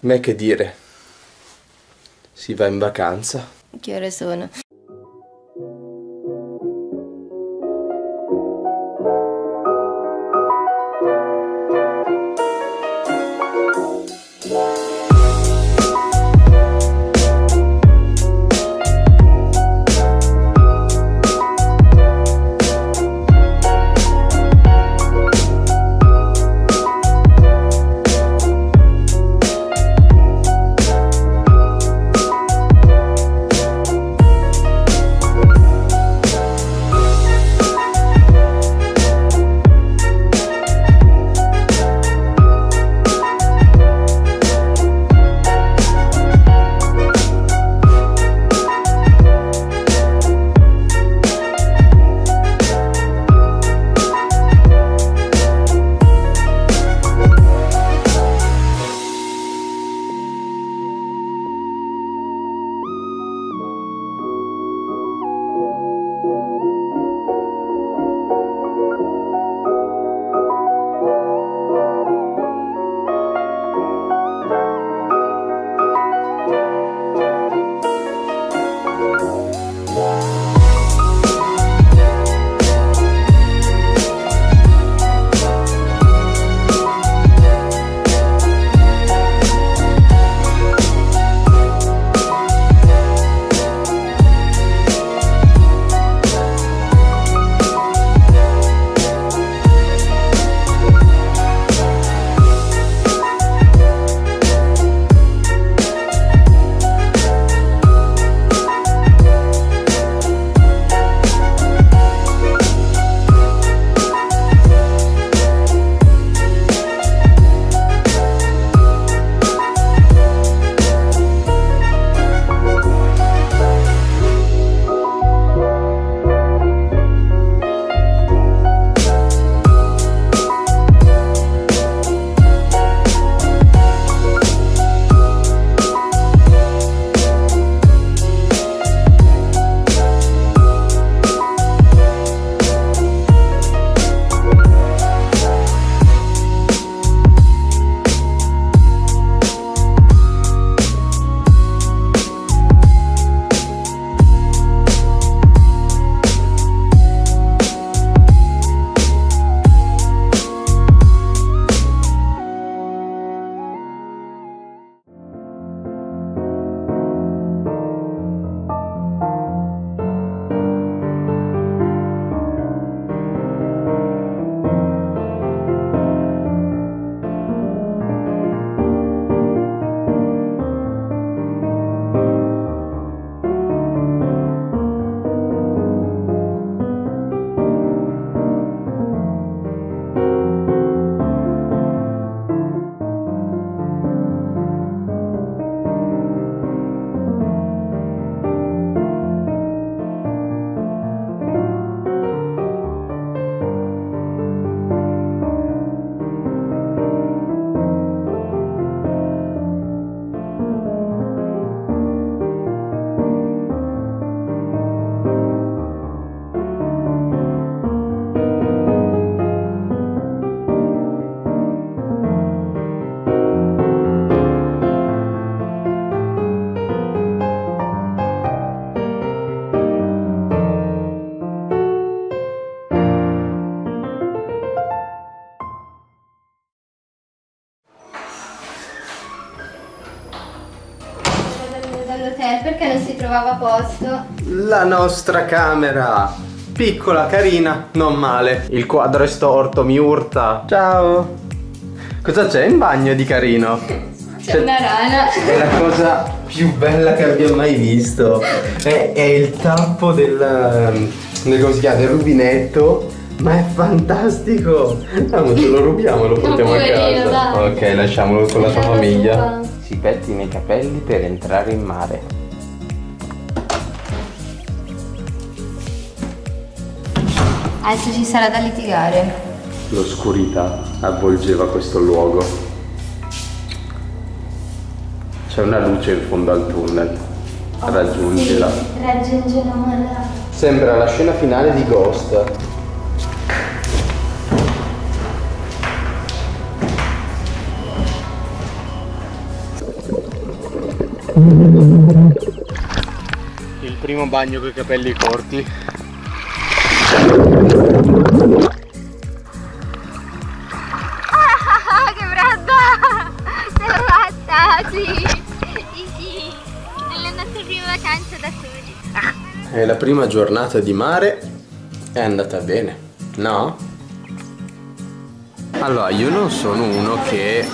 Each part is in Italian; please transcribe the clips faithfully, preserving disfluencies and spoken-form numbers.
Me che dire, si va in vacanza. Che ore sono? Perché non si trovava posto? La nostra camera, piccola, carina, non male. Il quadro è storto, mi urta. Ciao. Cosa c'è in bagno di carino? C'è una rana. È la cosa più bella che abbia mai visto. È, è il tappo del, del, come si chiama, del rubinetto. Ma è fantastico. No, ce lo rubiamo, lo portiamo a casa. Ok, lasciamolo con la sua famiglia. Si pettina i capelli per entrare in mare. Adesso ci sarà da litigare. L'oscurità avvolgeva questo luogo. C'è una luce in fondo al tunnel. Oh, raggiungila. Sì, raggiungiamola. Sembra la scena finale di Ghost. Il primo bagno con i capelli corti. Ah, che brava! Ce l'ho fatta, sì! Sì, sì! È la nostra prima vacanza da soli. Ah. E la prima giornata di mare è andata bene, no? Allora, io non sono uno che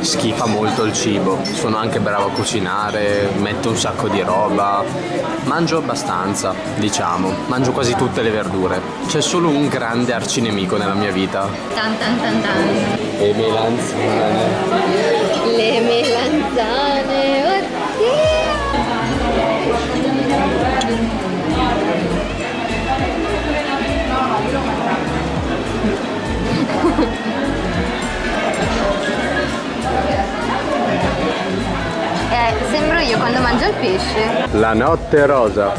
schifa molto il cibo, sono anche bravo a cucinare, metto un sacco di roba, mangio abbastanza, diciamo, mangio quasi tutte le verdure. C'è solo un grande arcinemico nella mia vita. Tan tan tan tan. Le melanzane. Le melanzane, oddio! Sembro io quando mangio il pesce. La Notte Rosa.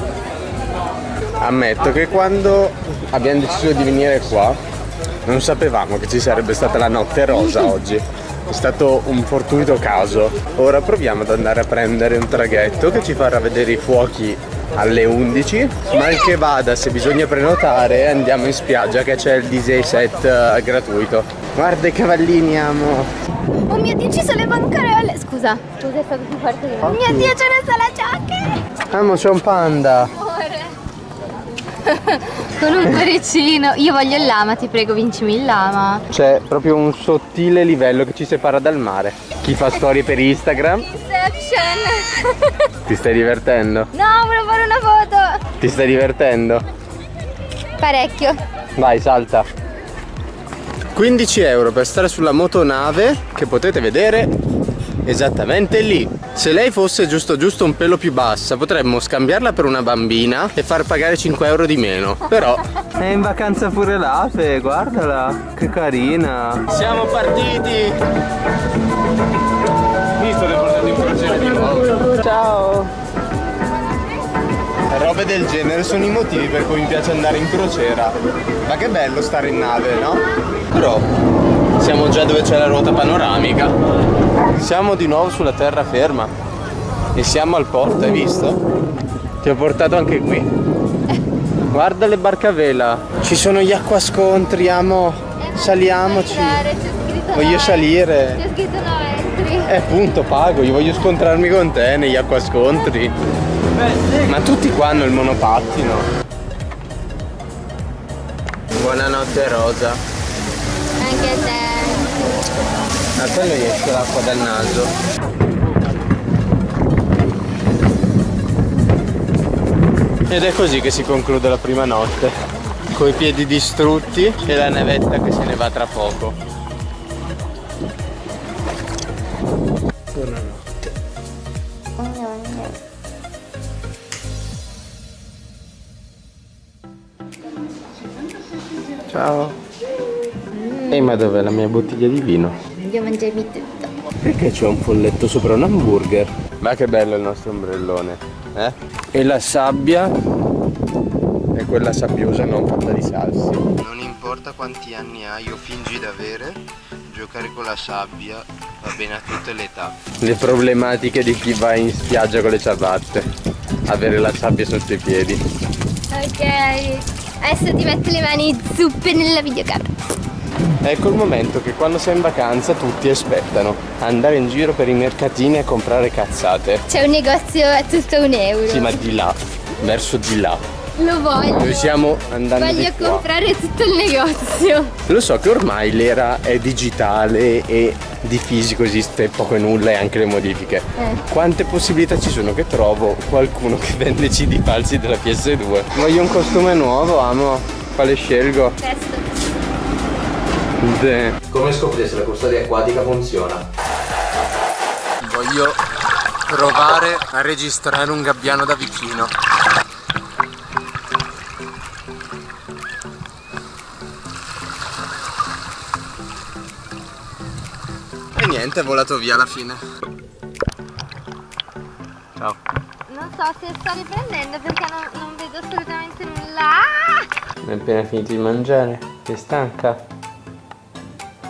Ammetto che quando abbiamo deciso di venire qua non sapevamo che ci sarebbe stata la Notte Rosa oggi. È stato un fortuito caso. Ora proviamo ad andare a prendere un traghetto che ci farà vedere i fuochi alle undici. Mal che vada, se bisogna prenotare andiamo in spiaggia che c'è il D J set gratuito. Guarda i cavallini, amo. Oh mio Dio, ci sono le bancarelle! Scusa, scusa, è stato più forte io. Oh mio Dio, c'è una sala giacca! Amo, c'è un panda! Con un cuoricino! Io voglio il lama, ti prego, vincimi il lama! C'è proprio un sottile livello che ci separa dal mare. Chi fa storie per Instagram? Inception! Ti stai divertendo? No, volevo fare una foto! Ti stai divertendo? Parecchio! Vai, salta! quindici euro per stare sulla motonave che potete vedere esattamente lì. Se lei fosse giusto giusto un pelo più bassa potremmo scambiarla per una bambina e far pagare cinque euro di meno. Però è in vacanza pure l'ape, guardala, che carina. Siamo partiti. Mi sto riportando in crociera di nuovo. Ciao. Robe del genere sono i motivi per cui mi piace andare in crociera. Ma che bello stare in nave, no? Però siamo già dove c'è la ruota panoramica. Siamo di nuovo sulla terraferma e siamo al porto, hai visto? Ti ho portato anche qui. Guarda le barche a vela. Ci sono gli acquascontri, amo. Saliamoci. Voglio salire. C'è scritto no entri. Eh, punto, pago. Io voglio scontrarmi con te negli acquascontri. Ma tutti qua hanno il monopattino. Buonanotte Rosa. Anche a te. A te gli esce l'acqua dal naso. Ed è così che si conclude la prima notte. Coi piedi distrutti e la nevetta che se ne va tra poco. Buonanotte. Buonanotte. Ciao. Mm. Ehi, ma dov'è la mia bottiglia di vino? Voglio mangiarmi tutto. Perché c'è un folletto sopra un hamburger? Ma che bello il nostro ombrellone, eh? E la sabbia è quella sabbiosa non fatta di salsi. Non importa quanti anni hai o fingi d'avere, giocare con la sabbia va bene a tutte le età. Le problematiche di chi va in spiaggia con le ciabatte. Avere la sabbia sotto i piedi. Ok. Adesso ti metto le mani zuppe nella videocamera. Ecco il momento che quando sei in vacanza tutti aspettano. Andare in giro per i mercatini a comprare cazzate. C'è un negozio a tutto un euro. Sì, ma di là, verso di là. Lo voglio. Noi siamo andando voglio di qua. Comprare tutto il negozio. Lo so che ormai l'era è digitale e di fisico esiste poco e nulla e anche le modifiche. Eh. Quante possibilità ci sono che trovo qualcuno che vende C D falsi della P S due? Voglio un costume nuovo, amo. Quale scelgo? Questo. De. Come scoprire se la custodia acquatica funziona? Voglio provare a registrare un gabbiano da vicino. Niente, è volato via alla fine. Ciao. Non so se sto riprendendo perché non, non vedo assolutamente nulla. Non è appena finito di mangiare. Sei stanca?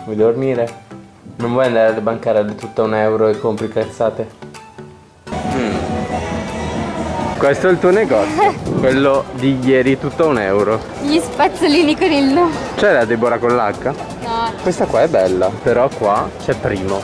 Vuoi dormire? Non vuoi andare alle bancarelle tutta un euro e compri cazzate? Mm. Questo è il tuo negozio, quello di ieri, tutto un euro. Gli spazzolini con il nome. C'è la Deborah con l'H? No. Questa qua è bella, però qua c'è Primo.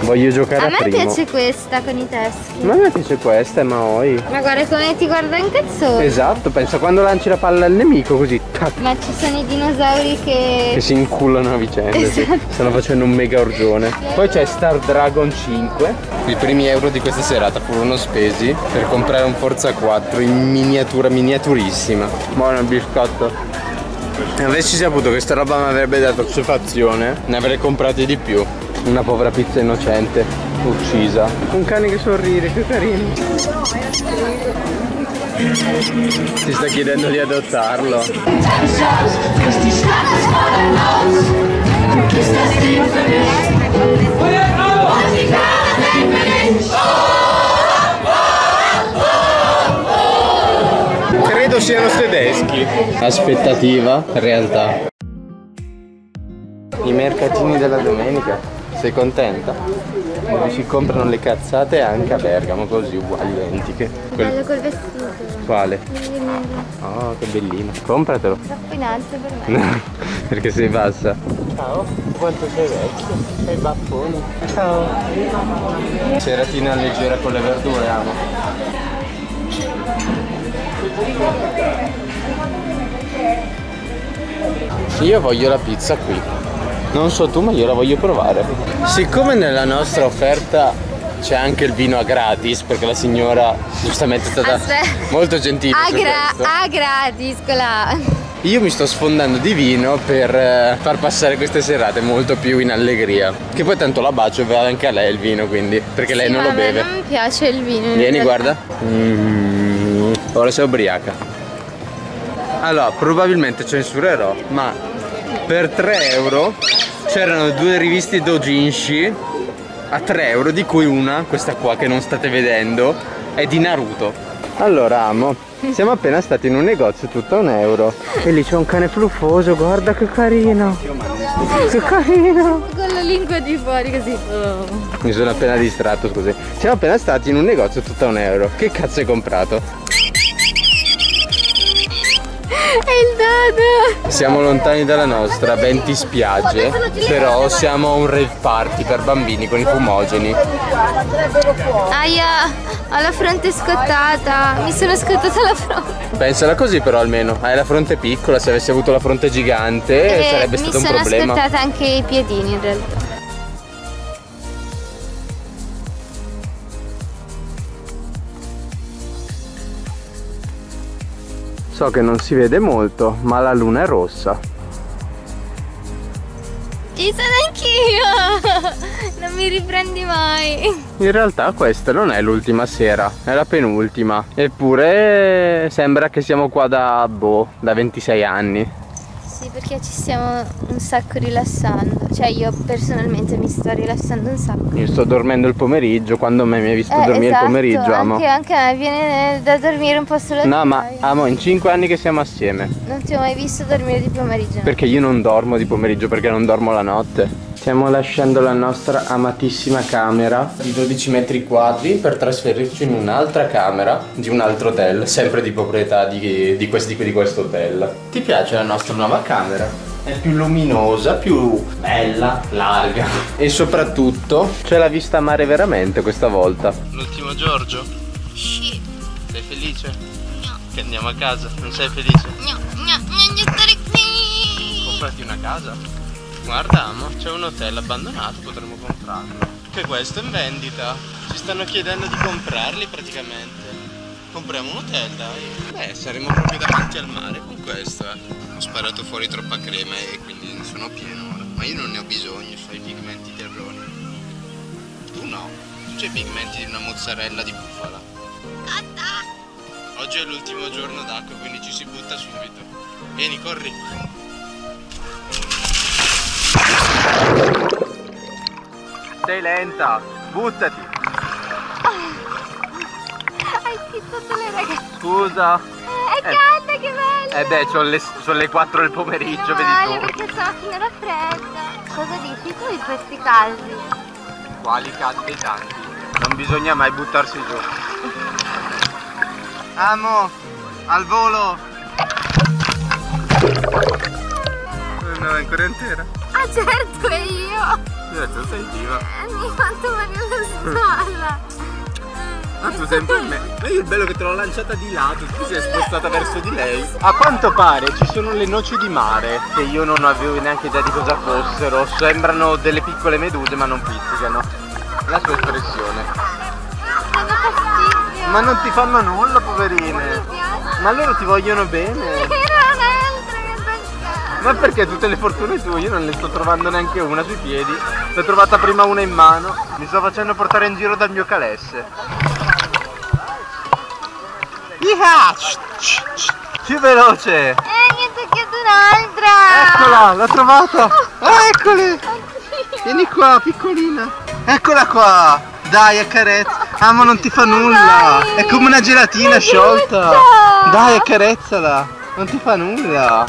Voglio giocare a Primo. A me piace questa con i teschi. Ma a me piace questa, ma oi. Ma guarda come ti guarda in cazzone. Esatto, pensa quando lanci la palla al nemico così. Tac. Ma ci sono i dinosauri che... Che si inculano a vicenda. Esatto. Sì. Stanno facendo un mega orgione. Poi c'è Star Dragon cinque. I primi euro di questa serata furono spesi per comprare un Forza quattro in miniatura miniaturissima. Buono il biscotto. Avessi saputo che questa roba mi avrebbe dato soddisfazione, ne avrei comprati di più. Una povera pizza innocente, uccisa. Un cane che sorride, che carino. Ti sta chiedendo di adottarlo. Credo siano tedeschi. Aspettativa, realtà. I mercatini della domenica, sei contenta? Dove si comprano le cazzate anche a Bergamo, così uguali, identiche. Quel... Bello quel vestito. Quale? Oh, che bellino. Compratelo. Troppo in alto per me. No, perché sei bassa. Ciao, quanto sei vecchio? Sei baffone. Ciao. Ceratina leggera con le verdure, amo. Io voglio la pizza qui. Non so tu, ma io la voglio provare. Siccome nella nostra offerta c'è anche il vino a gratis, perché la signora giustamente è stata molto gentile. A, gra a gratis con la... Io mi sto sfondando di vino per far passare queste serate molto più in allegria. Che poi tanto la bacio, va anche a lei il vino, quindi. Perché sì, lei non lo beve. Ma non mi piace il vino. Vieni, guarda. Mm, ora sei ubriaca. Allora, probabilmente censurerò, ma... Per tre euro c'erano due riviste doujinshi a tre euro, di cui una, questa qua che non state vedendo, è di Naruto. Allora amo, siamo appena stati in un negozio tutto a un euro e lì c'è un cane fluffoso, guarda che carino. Che carino. Con la lingua di fuori così. Oh. Mi sono appena distratto, scusi. Siamo appena stati in un negozio tutto a un euro. Che cazzo hai comprato? Siamo lontani dalla nostra, venti spiagge, però siamo a un rave party per bambini con i fumogeni. Aia, ho la fronte scottata, mi sono scottata la fronte. Pensala così però almeno, hai la fronte piccola, se avessi avuto la fronte gigante eh, sarebbe stato un problema. Mi sono scottata anche i piedini in realtà. So che non si vede molto, ma la luna è rossa. Ci sono anch'io! Non mi riprendi mai! In realtà questa non è l'ultima sera, è la penultima. Eppure sembra che siamo qua da, boh, da ventisei anni. Sì, perché ci stiamo un sacco rilassando. Cioè io personalmente mi sto rilassando un sacco. Io sto dormendo il pomeriggio, quando me mi hai visto eh, dormire esatto, il pomeriggio, amo. Anche, anche a me viene da dormire un po' sulla No, ma io. Amo, in cinque anni che siamo assieme non ti ho mai visto dormire di pomeriggio. Perché io non dormo di pomeriggio, perché non dormo la notte. Stiamo lasciando la nostra amatissima camera di dodici metri quadri per trasferirci in un'altra camera di un altro hotel, sempre di proprietà di, di, questo, di questo hotel. Ti piace la nostra nuova camera? È più luminosa, più bella, larga. E soprattutto c'è la vista a mare veramente questa volta. L'ultimo Giorgio? Sì. Sei felice? No. Che andiamo a casa? Non sei felice? No, no, non voglio stare qui. Comprati una casa. Guarda amo, c'è un hotel abbandonato, potremmo comprarlo. Che questo è in vendita. Ci stanno chiedendo di comprarli praticamente. Compriamo un hotel, dai. Beh, saremo proprio davanti al mare con questo, eh. Ho sparato fuori troppa crema e quindi sono pieno ora. Ma io non ne ho bisogno, so i pigmenti terroni. Tu no, tu c'hai i pigmenti di una mozzarella di bufala. Tata! Oggi è l'ultimo giorno d'acqua, quindi ci si butta subito. Vieni, corri! Sei lenta, buttati! Hai schizzato le ragazze! Scusa! È calda, che bello! Eh beh, sono le, son le quattro del pomeriggio, vedi tu. No, perché so che era fredda. Cosa dici tu di questi caldi? Quali caldi tanti? Non bisogna mai buttarsi giù. Amo, al volo. No, è ancora intera? Ah certo, è io. Certo, sei viva. Ogni tanto me lo spalla. Ma tu sei un po' in me. Ma io il bello che te l'ho lanciata di là, tu ti sei spostata verso di lei. A quanto pare ci sono le noci di mare, che io non avevo neanche idea di cosa fossero. Sembrano delle piccole meduse ma non pizzicano. La sua espressione. Ma non ti fanno nulla, poverine. Ma loro ti vogliono bene. Ma perché tutte le fortune tue? Io non ne sto trovando neanche una sui piedi. L'ho trovata prima una in mano. Mi sto facendo portare in giro dal mio calesse. Più veloce. Eh, ne ho toccato un'altra. Eccola, l'ho trovata. Ah, eccoli. Vieni qua, piccolina. Eccola qua. Dai, accarezza. Amo, non ti fa nulla. Dai. È come una gelatina sciolta. Dai, accarezzala. Non ti fa nulla.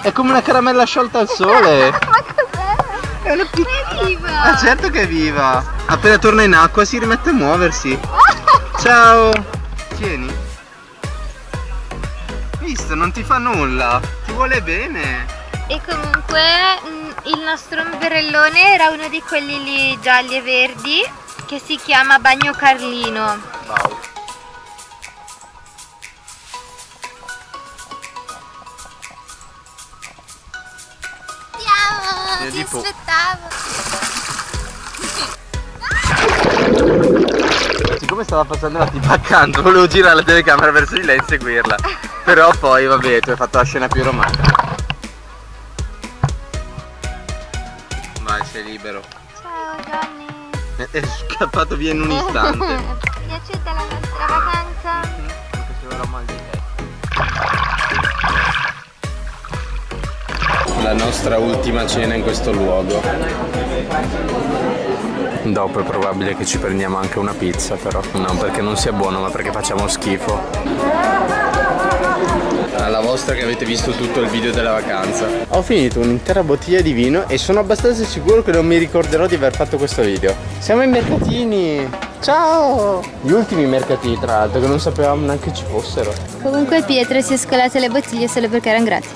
È come una caramella sciolta al sole. Ma cos'è? È una piccola. È viva. Ah, certo che è viva. Appena torna in acqua si rimette a muoversi. Ciao. Tieni. Visto, non ti fa nulla. Ti vuole bene. E comunque il nostro ombrellone era uno di quelli lì gialli e verdi, che si chiama Bagni Carlino. Wow. Ciao, ti aspettavo. Siccome stava passando la tipa accanto, volevo girare la telecamera verso di lei e seguirla. Però poi vabbè, tu hai fatto la scena più romantica. Vai, sei libero. Ciao Johnny. È scappato via in un istante. Ti è piaciuta la nostra vacanza? Sì, non facevano male di te. La nostra ultima cena in questo luogo. Dopo è probabile che ci prendiamo anche una pizza, però non perché non sia buono, ma perché facciamo schifo. Alla vostra che avete visto tutto il video della vacanza. Ho finito un'intera bottiglia di vino e sono abbastanza sicuro che non mi ricorderò di aver fatto questo video. Siamo ai mercatini. Ciao. Gli ultimi mercatini, tra l'altro, che non sapevamo neanche ci fossero. Comunque Pietro si è scolato le bottiglie solo perché erano gratis.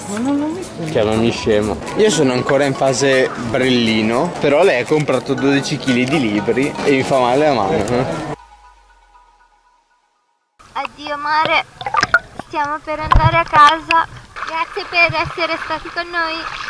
Chiamami scemo. Io sono ancora in fase brillino, però lei ha comprato dodici chili di libri e mi fa male la mano. Addio mare. Stiamo per andare a casa, grazie per essere stati con noi.